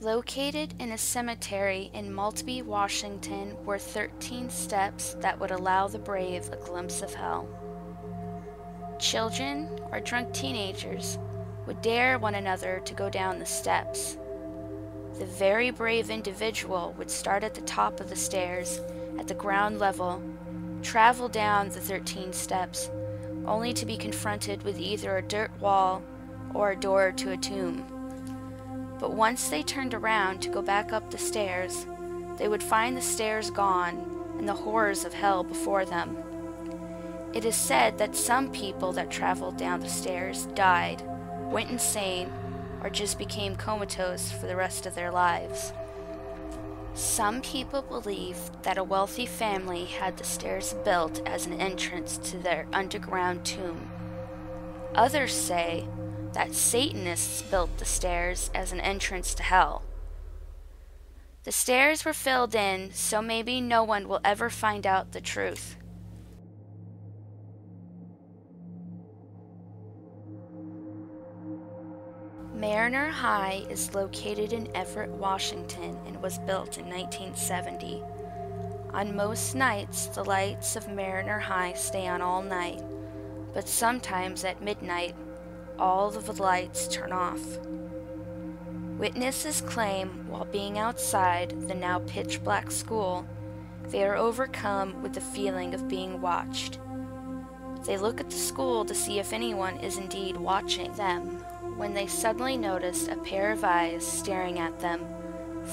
Located in a cemetery in Maltby, Washington, were 13 steps that would allow the brave a glimpse of hell. Children or drunk teenagers would dare one another to go down the steps. The very brave individual would start at the top of the stairs at the ground level, travel down the 13 steps, only to be confronted with either a dirt wall or a door to a tomb. But once they turned around to go back up the stairs, they would find the stairs gone and the horrors of hell before them. It is said that some people that traveled down the stairs died, went insane, or just became comatose for the rest of their lives. Some people believe that a wealthy family had the stairs built as an entrance to their underground tomb. Others say that Satanists built the stairs as an entrance to hell. The stairs were filled in, so maybe no one will ever find out the truth. Mariner High is located in Everett, Washington, and was built in 1970. On most nights, the lights of Mariner High stay on all night, but sometimes at midnight, all of the lights turn off. Witnesses claim, while being outside the now pitch-black school, they are overcome with the feeling of being watched. They look at the school to see if anyone is indeed watching them, when they suddenly noticed a pair of eyes staring at them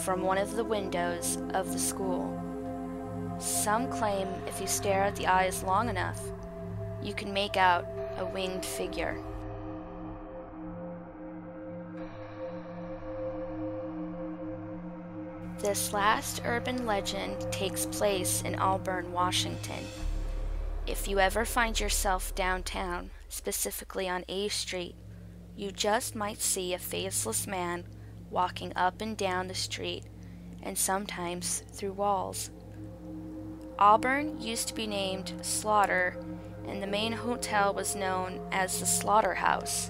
from one of the windows of the school. Some claim if you stare at the eyes long enough, you can make out a winged figure. This last urban legend takes place in Auburn, Washington. If you ever find yourself downtown, specifically on A Street, you just might see a faceless man walking up and down the street, and sometimes through walls. Auburn used to be named Slaughter, and the main hotel was known as the Slaughter House.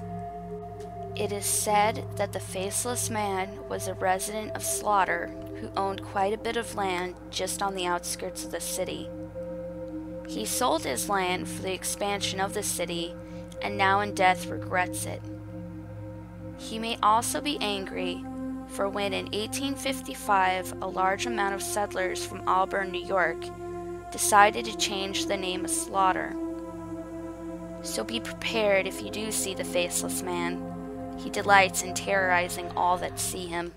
It is said that the faceless man was a resident of Slaughter who owned quite a bit of land just on the outskirts of the city. He sold his land for the expansion of the city, and now in death regrets it. He may also be angry for when in 1855 a large amount of settlers from Auburn, New York decided to change the name of Slaughter. So be prepared if you do see the faceless man. He delights in terrorizing all that see him.